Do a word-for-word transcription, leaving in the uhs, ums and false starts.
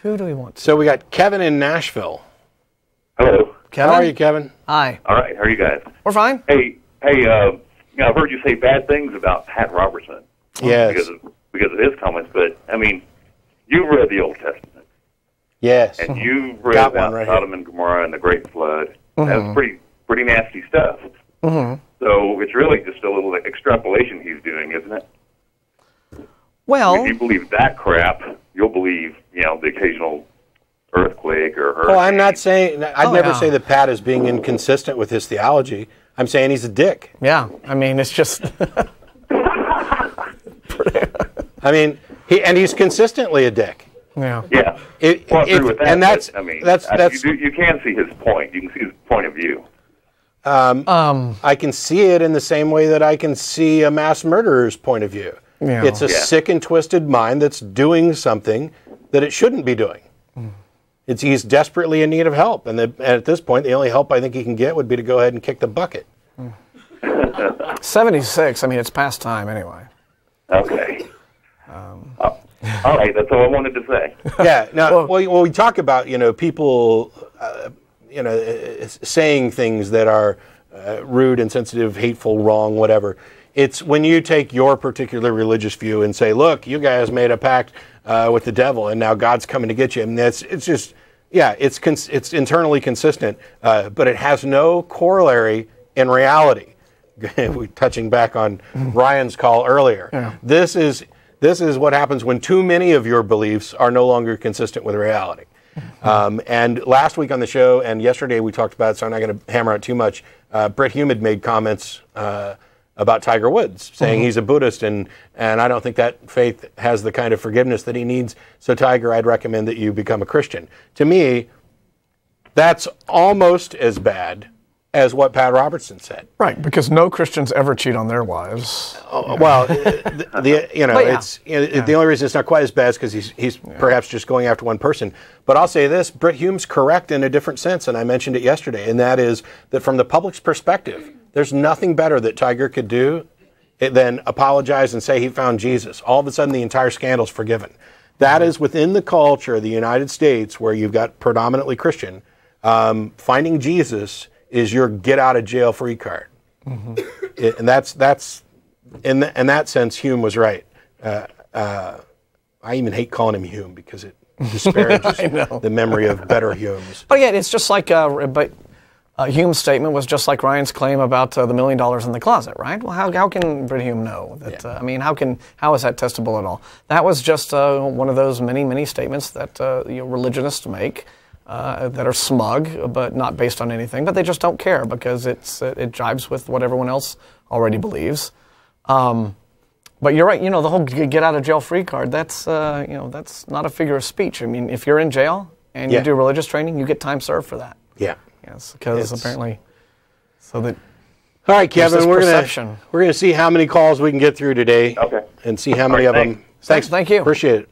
Who do we want? So we got Kevin in Nashville. Hello. Kevin? How are you, Kevin? Hi. All right. How are you guys? We're fine. Hey, hey. Uh, I've heard you say bad things about Pat Robertson. Yes. Because of, because of his comments, but I mean, you read the Old Testament. Yes. And you read got about right Sodom here. and Gomorrah and the Great Flood. Mm-hmm. That's pretty pretty nasty stuff. Mm-hmm. So it's really just a little extrapolation he's doing, isn't it? Well, if you believe that crap, you'll believe, you know, the occasional earthquake or hurricane. Oh, I'm not saying, I'd oh, never yeah. say that Pat is being inconsistent with his theology. I'm saying he's a dick. Yeah, I mean, it's just... I mean, he and he's consistently a dick. Yeah. Yeah. It, well, it, with that, and that's, I mean, that's, that's, you, do, you can see his point. You can see his point of view. Um, um, I can see it in the same way that I can see a mass murderer's point of view. You know. It's a yeah. sick and twisted mind that's doing something that it shouldn't be doing. Mm. It's he's desperately in need of help, and, the, and at this point, the only help I think he can get would be to go ahead and kick the bucket. Mm. seventy-six. I mean, it's past time anyway. Okay. Um, oh, all right, that's all I wanted to say. Yeah. Now, well, well, we talk about you know people, uh, you know, uh, saying things that are uh, rude, insensitive, hateful, wrong, whatever. It's when you take your particular religious view and say, look, you guys made a pact uh, with the devil, and now God's coming to get you. And that's, it's just, yeah, it's, cons it's internally consistent, uh, but it has no corollary in reality. We're touching back on Ryan's call earlier. Yeah. This is, this is what happens when too many of your beliefs are no longer consistent with reality. Um, and last week on the show and yesterday we talked about it, so I'm not going to hammer out too much. Uh, Brit Hume had made comments uh, about Tiger Woods, saying mm-hmm. he's a Buddhist, and, and I don't think that faith has the kind of forgiveness that he needs. So, Tiger, I'd recommend that you become a Christian. To me, that's almost as bad as what Pat Robertson said. Right, because no Christians ever cheat on their wives. Oh, yeah. Well, the, the, you know, yeah. it's, you know yeah. the only reason it's not quite as bad is because he's, he's yeah. perhaps just going after one person. But I'll say this, Brit Hume's correct in a different sense, and I mentioned it yesterday, and that is that from the public's perspective, there's nothing better that Tiger could do than apologize and say he found Jesus. All of a sudden, the entire scandal's forgiven. That is within the culture of the United States, where you've got predominantly Christian. Um, finding Jesus is your get-out-of-jail-free card. Mm-hmm. it, and that's, that's in, the, in that sense, Hume was right. Uh, uh, I even hate calling him Hume because it disparages the memory of better Humes. But yeah, it's just like... Uh, but Uh, Hume's statement was just like Ryan's claim about uh, the million dollars in the closet, right? Well, how, how can Brit Hume know? That, yeah. uh, I mean, how can how is that testable at all? That was just uh, one of those many, many statements that uh, you know, religionists make uh, that are smug, but not based on anything, but they just don't care because it's it, it jibes with what everyone else already believes. Um, but you're right, you know, the whole get-out-of-jail-free card, that's, uh, you know, that's not a figure of speech. I mean, if you're in jail and yeah. you do religious training, you get time served for that. Yeah. Yes, because apparently, so that. All right, Kevin, we're gonna we're gonna see how many calls we can get through today. Okay. And see how many right, of thanks. them. Thanks, thank you. Appreciate it.